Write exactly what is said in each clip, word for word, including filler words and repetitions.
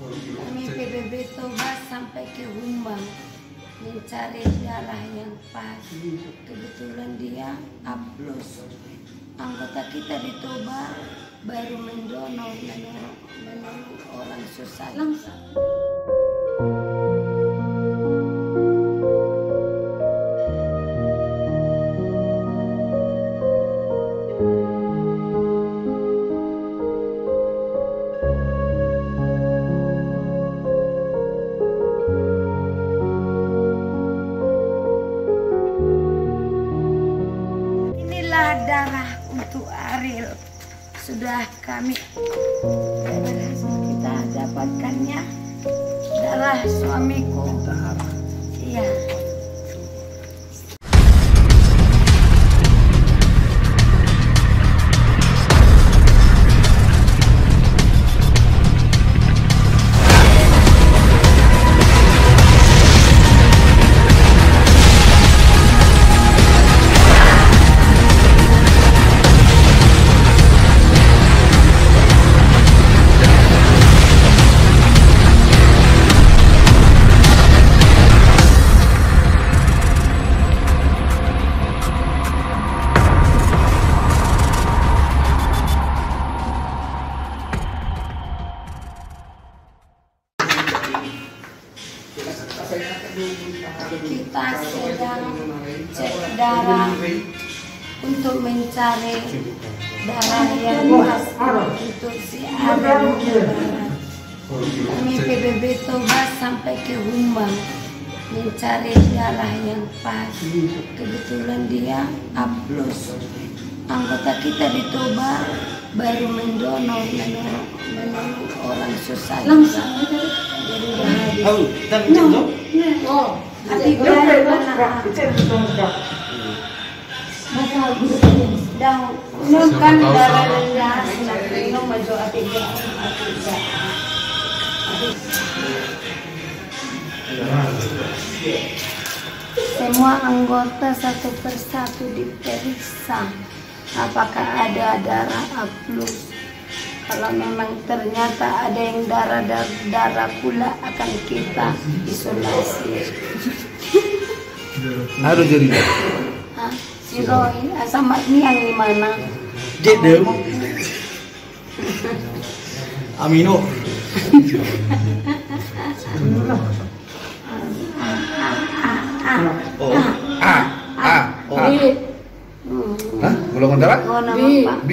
Kami P B B Toba sampai ke Humbang mencari darah yang pas. Kebetulan dia aplus. Anggota kita di Toba baru mendonor menolong orang susah langsung. Darah untuk ARIL sudah kami berhasil kita dapatkannya, darah suamiku. Iya. Kita sedang cek darah untuk mencari darah yang pas untuk si ARIL. Kami P B B Toba sampai ke Humbang mencari darah yang pas. Kebetulan dia aplus. Anggota kita di Toba baru mendonor menolong orang susah langsung. Oh, dan itu. Oh, tiga anak. Dan nungkan darah rendah seperti nomor dua tiga. Semua anggota satu persatu diperiksa apakah ada darah aplus. Kalau memang ternyata ada yang darah-darah pula akan kita isolasi. Harus jadi. Ah, si Roy, sama ini yang di mana? Jedem. Amino. Oh, A, A, O. Hah? Golongan darah? B, B.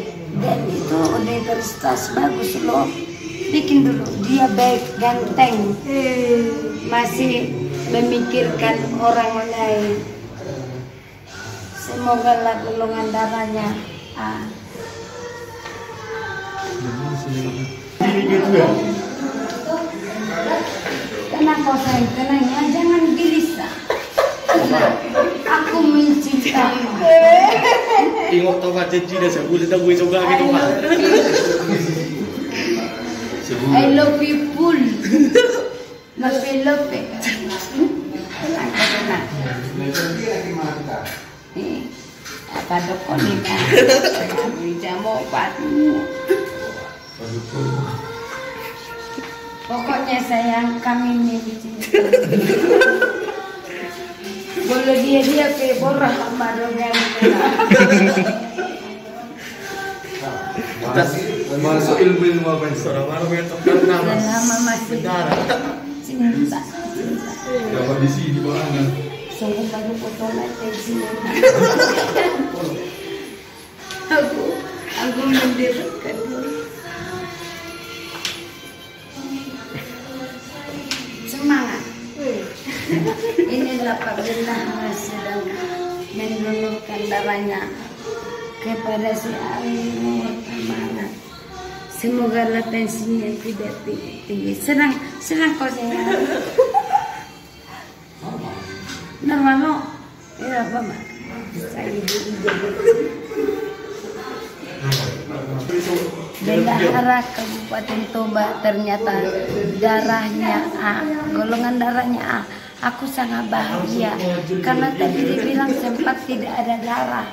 Dan itu universitas bagus loh, bikin dulu dia baik, ganteng, masih memikirkan orang lain. Semoga lah golongan darahnya A. Tenang kau sayang, tenang ya, jangan gelisah. Aku mencintai. Tengok Toba janji dah sebulan kita buat coba gitu Pak. I love people. Love love. Apa dokon ni kan? Kita mau padu. Pokoknya sayang kami ni dicintai. Kalau dia dia ke borah kemarin. Masuk ilmu ilmu apa yang seorang baru yang terkenal mas. Bedara. Cinta. Dapat di sini barangnya. Sungguh baru potong atensi. Aku aku mendirikan. Semangat. Inilah pembinaan sedang mendonorkan darahnya kepada si ARIL. Semoga latensinya tidak tinggi. Senang, senang kok saya. Normal no? Ya, Bapak. Saya Bendahara Kabupaten Toba ternyata darahnya A, golongan darahnya A. Aku sangat bahagia karena tadi dibilang sempat tidak ada darah,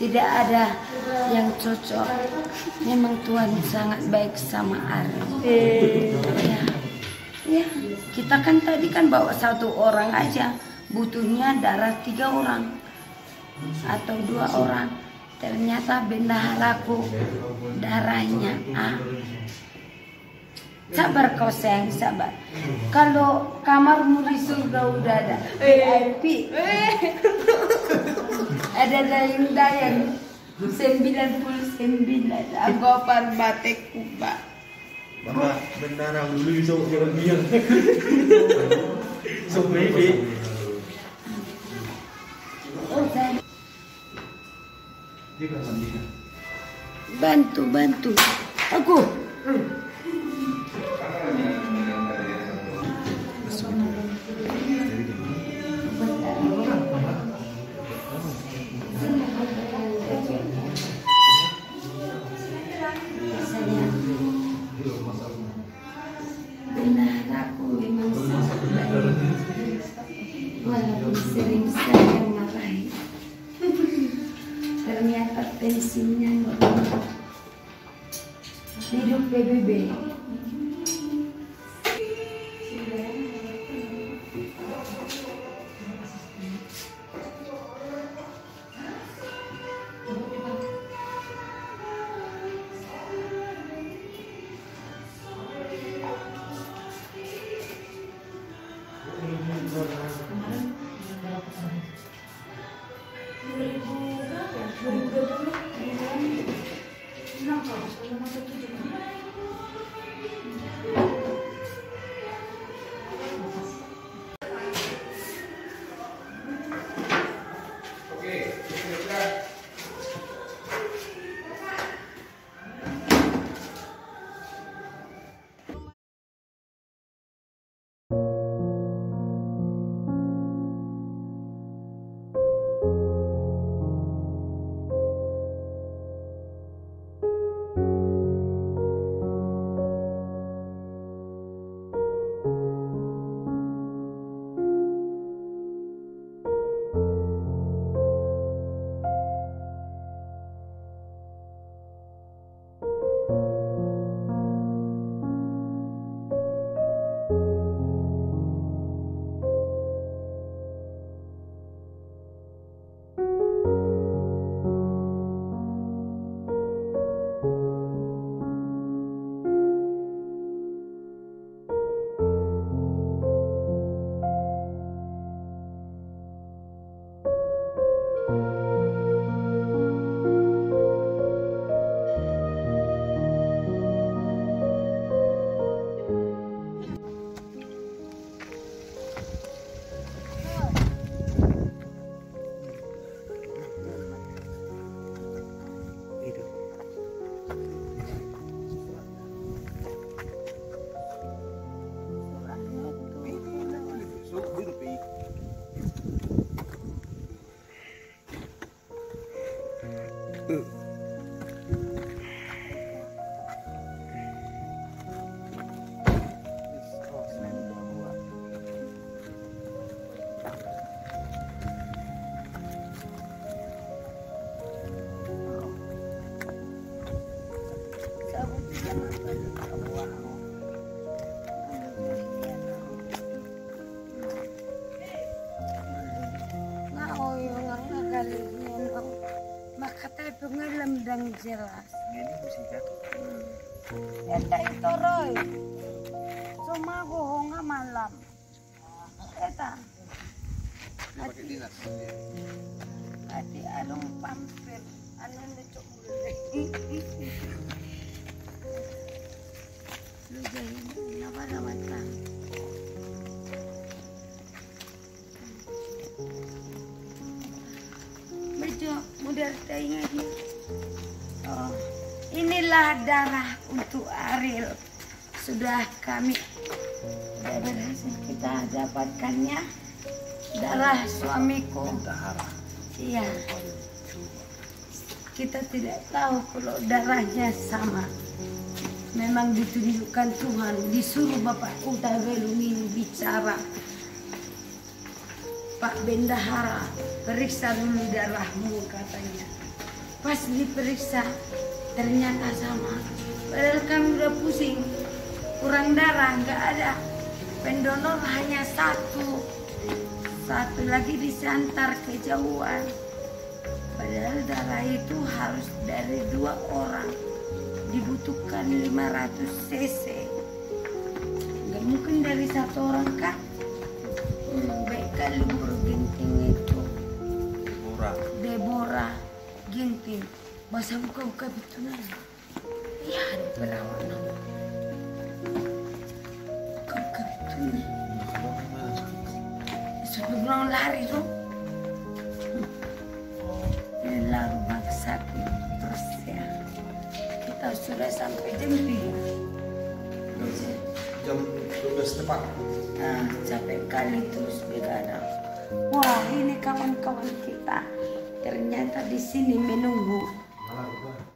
tidak ada yang cocok. Memang Tuhan sangat baik sama ARIL. Ya. Ya, kita kan tadi kan bawa satu orang aja, butuhnya darah tiga orang atau dua orang. Ternyata bendaharaku darahnya A. Sabar kau sayang, sabar. Kalau kamarmu di surga udah ada V I P, ada dayang-dayang sembilan puluh sembilan anggopar batik Kuba. Bapak bendahara dulu bisa jalan-jalan. Sampai ini. Bantu, bantu aku. Pensinya hidup B B B. Jelas. Ini musibah. Eta itu roy. Cuma gohonga malam. Eta. Pakai dinas. Hati alung pampir, alung lecok mulai. Lu jadi apa namanya? Lecok muda tayang ini. Oh, inilah darahku. untuk ARIL. Sudah kami dari hasil kita dapatkannya darah suamiku. Iya. Kita tidak tahu kalau darahnya sama. Memang ditunjukkan Tuhan, disuruh Bapak Uta Belungin bicara. Pak Bendahara, periksa dulu darahmu, katanya. Pas diperiksa, ternyata sama. Padahal kami udah pusing, kurang darah, nggak ada. Pendonor hanya satu. Satu lagi disantar kejauhan. Padahal darah itu harus dari dua orang. Dibutuhkan lima ratus cc. Nggak mungkin dari satu orang, kan? Hmm, Beka Lumpur Ginting itu. Deborah. Deborah Ginting. Masa buka-buka bitunan. Ya, ada perawanan. Buka-buka bitunan. Sebelum lari tuh, ini lari bangsa terus ya. Kita sudah sampai jam tiga. Jam dua belas tepat. Nah, capek kali terus begadang. Wah, ini kawan-kawan kita ternyata di sini menunggu.